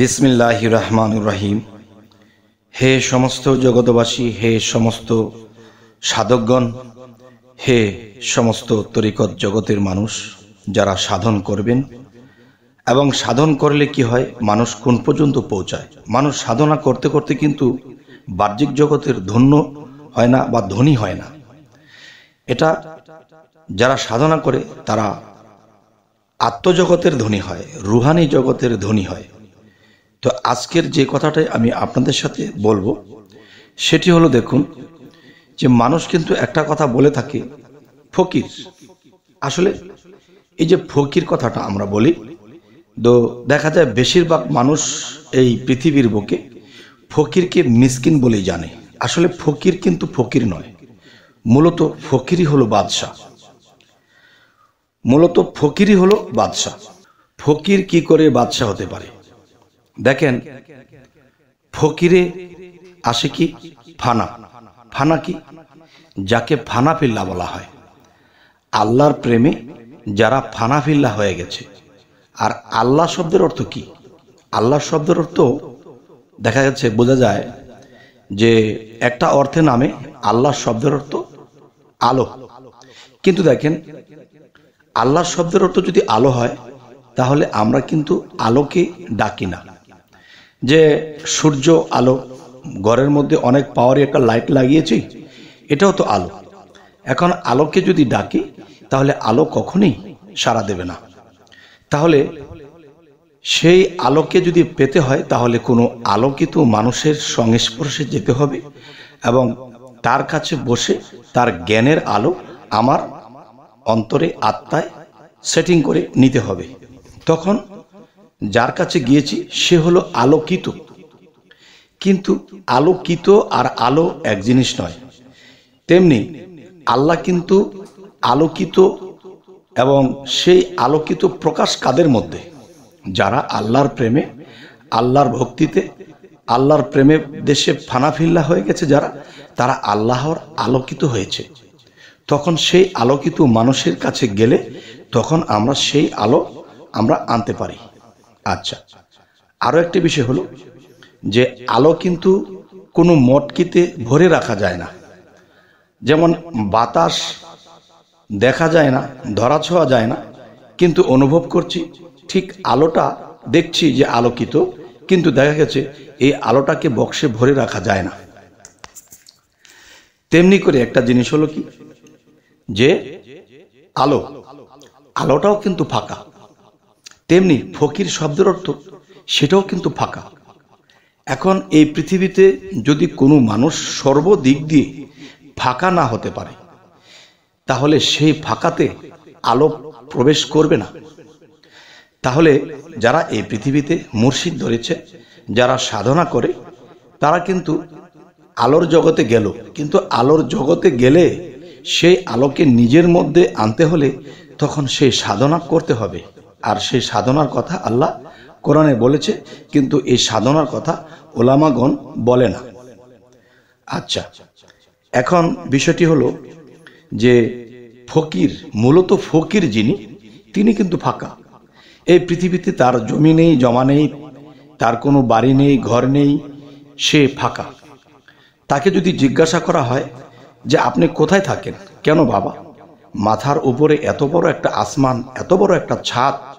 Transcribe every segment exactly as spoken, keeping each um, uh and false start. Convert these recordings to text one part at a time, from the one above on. बिस्मिल्लाहिर्रहमानुर्रहीम। हे समस्त जगतवासी, हे समस्त साधकगण, हे समस्त तरिकत जगतेर मानुष जारा साधन करबेन एवं साधन करले कि हय मानुष कोन पर्यन्त पौंछाय। मानुष साधना करते करते किन्तु बाह्यिक जगतेर धन्य हय ना बा धनी हय ना। एटा जारा साधना करे तारा आत्मजगतेर धनी हय, रूहानी जगतेर धनी हय। तो आजकेर जे कथाटाई आमी आपनादेर साथे बोलबो सेटी हलो देखुन जे मानुष किन्तु एकटा कथा बोले थाके फकिर। आसले एई जे फकिर कथाटा आमरा बोली तो देखा जाय बेशिरभाग मानुष एई पृथिबीर बुके फकिरके मिसकिन बोलेई जाने। आसले फकिर किन्तु फकिर नय, मूलत फकिरई हलो बादशाह। मूलत फकिरई हलो बादशाह। फकिर कि करे बादशाह होते पारे? देखें फकिरे आशे की फाना। फाना की जाके फानाफिल्ला बोला है। आल्लार प्रेमे जरा फानाफिल्ला हो गेछे। और आल्ला शब्देर अर्थ की? आल्ला शब्देर अर्थ देखा जाच्छे बोझा जाए जे एकटा अर्थे नामे आल्ला शब्देर अर्थ आलो, किन्तु देखें आल्ला शब्देर अर्थ यदि आलो है ताहले आमरा किन्तु आलोके डाकी ना। जे सूर्य आलो, घरेर मध्य अनेक पावार एक लाइट लागिएछि एटाओ तो आलो। एखन आलोके यदि डाकी ताहले आलो कखनोई सारा देबे ना। ताहले सेई आलोके यदि पेते हय ताहले कोनो आलोकित मानुषेर संस्पर्शे जेते हबे एबं तार काछे बसे तार ज्ञानेर आलो आमार अंतरे आत्माय सेटिंग करे निते हबे। तखन जार काछे गिएछि से हलो आलोकित। किन्तु आलोकित और आलो एक जिनिस नय। तेमनि आल्ला किन्तु आलोकित एवं सेई आलोकित प्रकाश कादेर मध्य जारा आल्लार प्रेमे आल्लार भक्तिते आल्लार प्रेमे देशे फानाफिल्ला हये गेछे जारा तारा आल्लाहर आलोकित हयेछे। तखन सेई आलोकित मानुषेर काछे गेले तखन आमरा सेई आलो आमरा आनते पारी। अच्छा, आरो एकटी विषय हलो जे आलो किन्तु कोनो मटकिते भरे रखा जाए ना। जेमन बातास देखा जाए ना, धरा छोया जाए ना, किन्तु अनुभव करछि ठीक आलोटा देखछि जे आलोकित, किन्तु देखा गेछे एई आलोटाके बक्से भरे रखा जाए ना। तेमनि करे एकटा जिनिस हलो कि जे आलो आलोटाओ किन्तु फाका। तेमनि फकिर शब्देर अर्थ सेटाओ किन्तु फाका। एखन एई पृथिबीते यदि कोनो मानुष सर्वदिक दिए फाका ना होते पारे ताहले सेई फाकाते आलो प्रवेश करबे ना। ताहले जारा एई पृथिबीते मुर्शिद धरेছে, যারা সাধনা করে তারা কিন্তু আলোর জগতে গেল। কিন্তু আলোর জগতে গেলে সেই আলোকে নিজের মধ্যে আনতে হলে তখন সেই সাধনা করতে হবে। और से साधनार कथा आल्ला कुराने बोलेছে, किन्तु ए साधनार कथा ओलामागण बोले ना। अच्छा, एखन विषयटी हलो जे फकिर मूलत फकिर जिनि तिनि किन्तु फाका। ए पृथिवीते तार जमी नेई, जमा नेई, तार कोनो बाड़ी नेई, घर नेई, से फाका। ताके यदि जिज्ञासा करा हय जे आपनि कोथाय थाकेन, केन बाबा माथार उपरे एत बड़ एक आसमान, एत बड़ एक छात,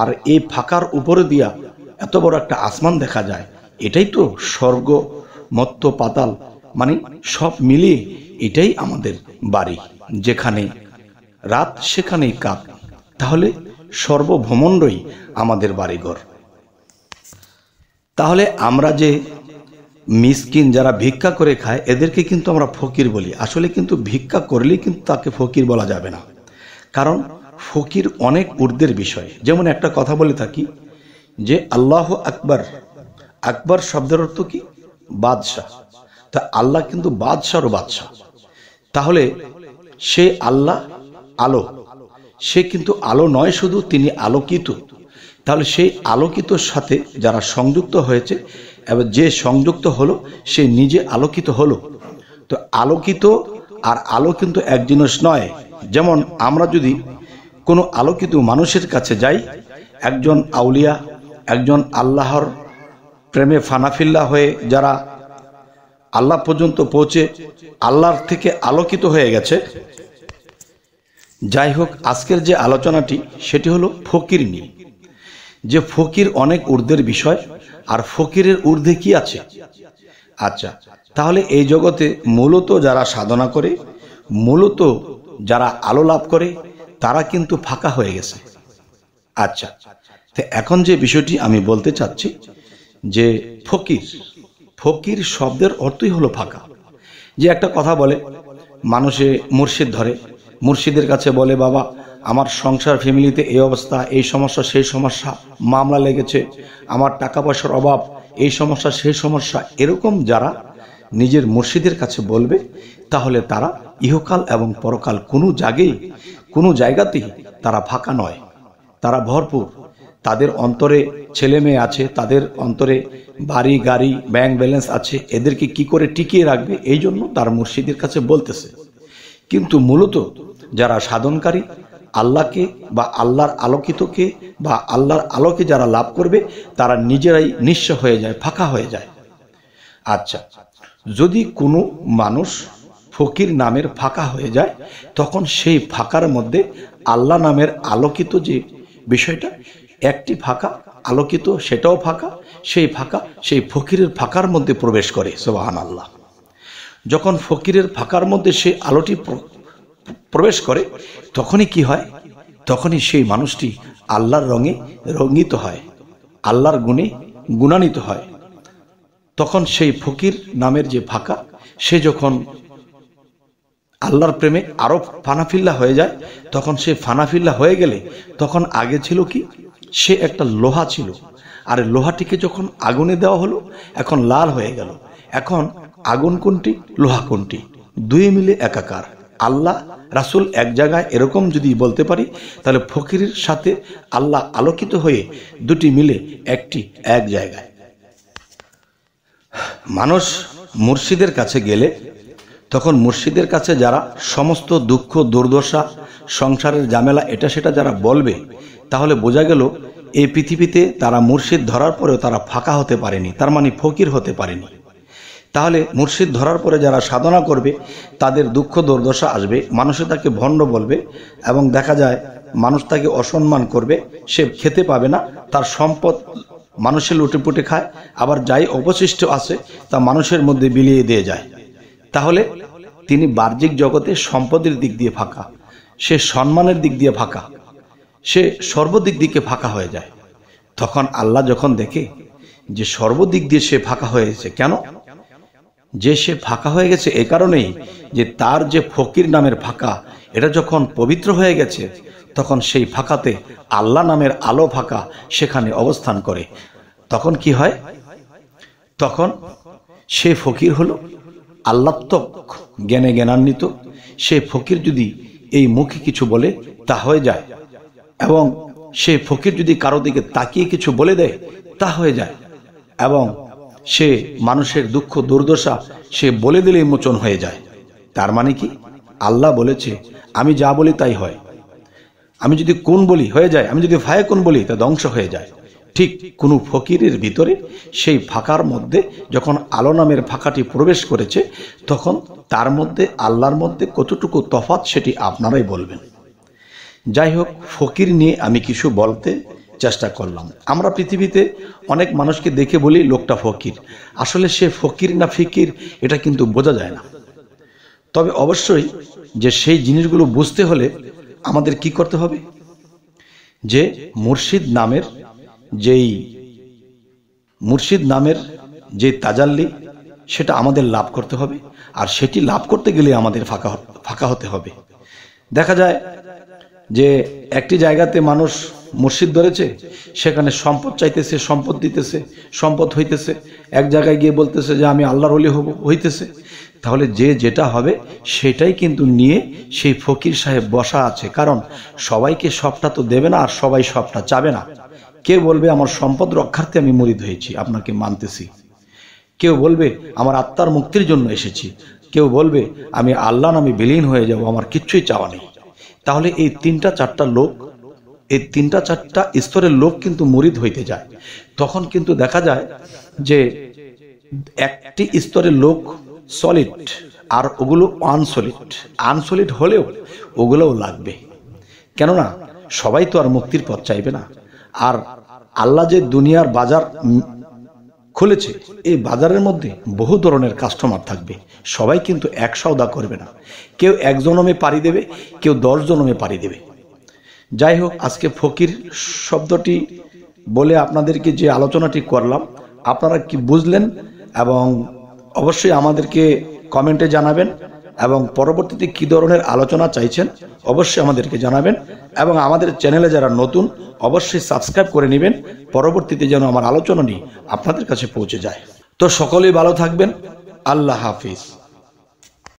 और ये फाकार उपरे दिया एत बड़ एक आसमान देखा जाए, एटाई तो स्वर्ग मर्त पाताल माने सब मिलिए एटाई आमादेर बाड़ी, जेखाने रात सेखानेई काक। ताहले सर्वभ्रमण्डई आमादेर बाड़ीघर। ताहले आमरा जे मिसकिन जरा भिक्षा करे खाय एदेरके किन्तु आमरा फकिर बोली। आसले किन्तु भिक्षा करले किन्तु ताके फकिर बोला जाबे ना, कारण फकिर अनेक ऊर्ध्वेर विषय। जेमन एकटा कथा बोले थाकि जे आल्लाह अकबर। अकबर शब्देर अर्थ कि? बादशाह। ता आल्लाह किन्तु बादशाहर बादशाह। ताहले से आल्लाह आलो, से किन्तु आलो नय शुधु, तिनि आलोकित। ताहले सेई आलोकितोर साथे जारा संयुक्त हयेछे एबं जे संयुक्त हलो से निजे आलोकित हलो। तो आलोकित और आलो किन्तु एक जिनिस नय। जेमन आमरा यदि कोनो आलोकित मानुषेर काछे जाई, एकजन आउलिया একজন আল্লাহর প্রেমে ফানাফিল্লা হয়ে যারা আল্লাহ পর্যন্ত পৌঁছে আল্লাহর থেকে আলোকিত হয়ে গেছে। যাই হোক, আজকের যে আলোচনাটি সেটি হলো ফকির নিয়ে, যে ফকির অনেক ঊর্ধ্বের বিষয়, আর ফকিরের ঊর্ধ্বে কি আছে। আচ্ছা, তাহলে এই জগতে মূলত যারা সাধনা করে, মূলত যারা আলো লাভ করে, তারা কিন্তু ফাঁকা হয়ে গেছে। আচ্ছা, তো এখন যে বিষয়টি আমি বলতে চাচ্ছি যে ফকির, ফকির শব্দের অর্থই হলো ফাঁকা। যে একটা কথা বলে মানুষে, মুর্শিদ ধরে, মুর্শিদের কাছে বলে বাবা আমার সংসার ফ্যামিলিতে এই অবস্থা, এই সমস্যা সেই সমস্যা, মামলা লেগেছে, আমার টাকা পয়সার অভাব, এই সমস্যা সেই সমস্যা, এরকম যারা নিজের মুর্শিদের কাছে বলবে তাহলে তারা ইহকাল এবং পরকাল কোনো জায়গায় কোনো জায়গাতেই তারা ফাঁকা নয়, তারা ভরপুর। তাদের অন্তরে ছেলে মেয়ে আছে, তাদের অন্তরে বাড়ি গাড়ি ব্যাংক ব্যালেন্স আছে, এদেরকে কি করে টিকিয়ে রাখবে এই জন্য তার মুর্শিদের কাছে বলতেছে। কিন্তু মূলত যারা সাধনকারী, আল্লাহকে বা আল্লাহর আলোকিতকে বা আল্লাহর আলোকে যারা লাভ করবে তারা নিজেরাই নিঃস্ব হয়ে যায়, ফাঁকা হয়ে যায়। আচ্ছা, যদি কোনো মানুষ ফকির নামের ফাঁকা হয়ে যায় তখন সেই ফাঁকার মধ্যে আল্লাহ নামের আলোকিত যে বিষয়টা, একটি ফাঁকা আলোকিত সেটাও ফাঁকা, সেই ফাঁকা সেই ফকিরের ফাঁকার মধ্যে প্রবেশ করে। সুবহানাল্লাহ, যখন ফকিরের ফাঁকার মধ্যে সেই আলোটি প্রবেশ করে তখনই কি হয়, তখনই সেই মানুষটি আল্লাহর রঙে রঙিত হয়, আল্লাহর গুণে গুণান্বিত হয়। তখন সেই ফকির নামের যে ফাঁকা, সে যখন আল্লাহর প্রেমে আরো ফানাফিল্লা হয়ে যায়, তখন সে ফানাফিল্লা হয়ে গেলে, তখন আগে ছিল কি, সে একটা লোহা ছিল, আর লোহাটিকে যখন আগুনে দেওয়া হলো এখন লাল হয়ে গেল। এখন আগুন কোনটি, লোহা কোনটি, দুই মিলে একাকার। আল্লাহ রাসুল এক জায়গায়, এরকম যদি বলতে পারি তাহলে ফকিরের সাথে আল্লাহ আলোকিত হয়ে দুটি মিলে একটি এক জায়গায়। মানুষ মুর্শিদের কাছে গেলে তখন মুর্শিদের কাছে যারা সমস্ত দুঃখ দুর্দশা সংসারের ঝামেলা এটা সেটা যারা বলবে, তাহলে বোঝা গেল এই পৃথিবীতে তারা মুর্শিদ ধরার পরেও তারা ফাঁকা হতে পারেনি, তার মানে ফকির হতে পারেনি। তাহলে মুর্শিদ ধরার পরে যারা সাধনা করবে তাদের দুঃখ দুর্দশা আসবে, মানুষে তাকে ভণ্ড বলবে এবং দেখা যায় মানুষ তাকে অসম্মান করবে, সে খেতে পাবে না, তার সম্পদ মানুষের লুটেপুটে খায়, আবার যাই অবশিষ্ট আছে তা মানুষের মধ্যে বিলিয়ে দিয়ে যায়। তাহলে তিনি বাহ্যিক জগতে সম্পদের দিক দিয়ে ফাঁকা, সে সম্মানের দিক দিয়ে ফাঁকা, সে সর্বদিক দিকে ফাঁকা হয়ে যায়। তখন আল্লাহ যখন দেখে যে সর্বদিক দিয়ে সে ফাঁকা হয়েছে, কেন যে সে ফাঁকা হয়ে গেছে, এ কারণেই যে তার যে ফকির নামের ফাঁকা এটা যখন পবিত্র হয়ে গেছে তখন সেই ফাঁকাতে আল্লাহ নামের আলো ফাঁকা সেখানে অবস্থান করে। তখন কি হয়, তখন সে ফকির হলো আল্লাত্মক জ্ঞানে জ্ঞানান্বিত। সে ফকির যদি এই মুখে কিছু বলে তা হয়ে যায়, এবং সে ফকির যদি কারো দিকে তাকিয়ে কিছু বলে দেয় তা হয়ে যায়, এবং সে মানুষের দুঃখ দুর্দশা সে বলে দিলেই মোচন হয়ে যায়। তার মানে কি, আল্লাহ বলেছে আমি যা বলি তাই হয়, আমি যদি কোন বলি হয়ে যায়, আমি যদি ফায়ে কোন বলি তা ধ্বংস হয়ে যায়। ঠিক কোনো ফকিরের ভিতরে সেই ফাঁকার মধ্যে যখন আলো নামের ফাঁকাটি প্রবেশ করেছে তখন তার মধ্যে আল্লাহর মধ্যে কতটুকু তফাৎ সেটি আপনারাই বলবেন। যাই হোক, ফকির নিয়ে আমি কিছু বলতে চেষ্টা করলাম। আমরা পৃথিবীতে অনেক মানুষকে দেখে বলি লোকটা ফকির, আসলে সে ফকির না ফিকির এটা কিন্তু বোঝা যায় না। তবে অবশ্যই যে সেই জিনিসগুলো বুঝতে হলে আমাদের কি করতে হবে, যে মুর্শিদ নামের যেই মুর্শিদ নামের যে তাজাল্লি সেটা আমাদের লাভ করতে হবে, আর সেটি লাভ করতে গেলে আমাদের ফাঁকা ফাঁকা হতে হবে। দেখা যায় যে একটি জায়গাতে মানুষ মুর্শিদ ধরেছে, সেখানে সম্পদ চাইতেছে, সম্পদ দিতেছে, সম্পদ হইতেছে, এক জায়গায় গিয়ে বলতেছে যে আমি আল্লাহর ওলি হব, হইতেছে। তাহলে যে যেটা হবে সেটাই কিন্তু নিয়ে সেই ফকির সাহেব বসা আছে, কারণ সবাইকে সবটা তো দেবে না, আর সবাই সবটা চাবে না। কেউ বলবে আমার সম্পদ রক্ষার্থে আমি মুরিদ হয়েছি, আপনাকে মানতেছি। কেউ বলবে আমার আত্মার মুক্তির জন্য এসেছি, কেউ বলবে আমি আল্লাহ নামে বিলীন হয়ে যাব, আমার কিচ্ছুই চাওয়া নেই। তাহলে এই তিনটা চারটা লোক এই তিনটা চারটা স্তরের লোক কিন্তু মুরিদ হইতে যায়। তখন কিন্তু দেখা যায় যে একটি স্তরের লোক সলিড আর ওগুলো আনসলিড, আনসলিড হলেও ওগুলোও লাগবে, কেননা সবাই তো আর মুক্তির পথ চাইবে না। আর আল্লাহ যে দুনিয়ার বাজার খুলেছে, এই বাজারের মধ্যে বহু ধরনের কাস্টমার থাকবে, সবাই কিন্তু এক সওদা করবে না। কেউ এক জনমে পাড়ি দেবে, কেউ দশ জনমে পাড়ি দেবে। যাই হোক, আজকে ফকির শব্দটি বলে আপনাদেরকে যে আলোচনাটি করলাম, আপনারা কি বুঝলেন? এবং অবশ্যই আমাদেরকে কমেন্টে জানাবেন এবং পরবর্তীতে কী ধরনের আলোচনা চাইছেন অবশ্যই আমাদেরকে জানাবেন। এবং আমাদের চ্যানেলে যারা নতুন অবশ্যই সাবস্ক্রাইব করে নেবেন, পরবর্তীতে যেন আমার আলোচনা নিয়ে আপনাদের কাছে পৌঁছে যায়। তো সকলেই ভালো থাকবেন, আল্লাহ হাফিজ।